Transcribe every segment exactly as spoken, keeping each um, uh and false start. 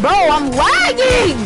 Bro, I'm lagging!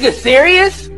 nigga serious?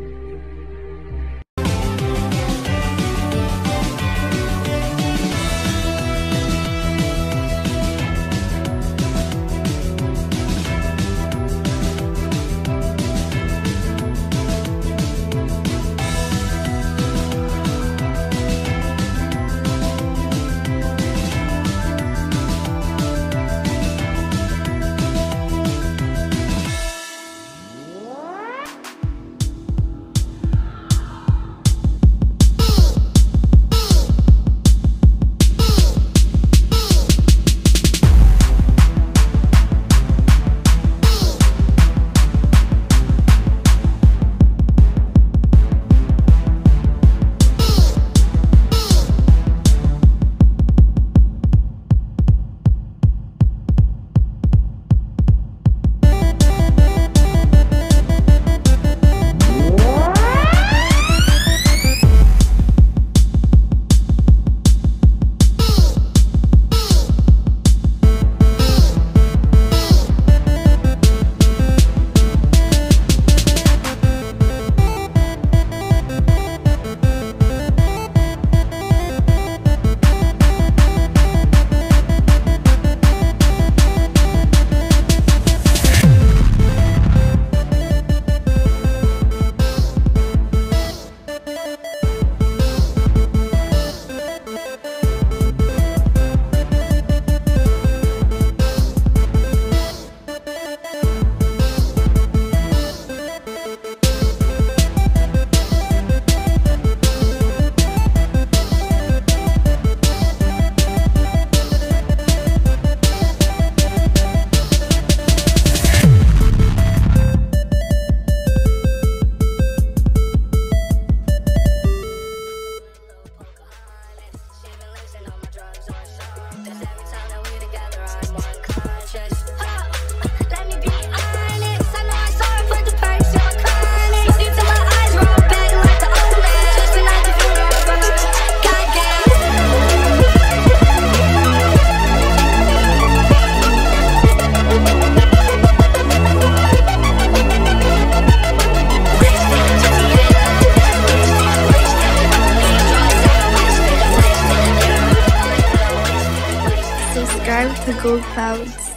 Gold clouds.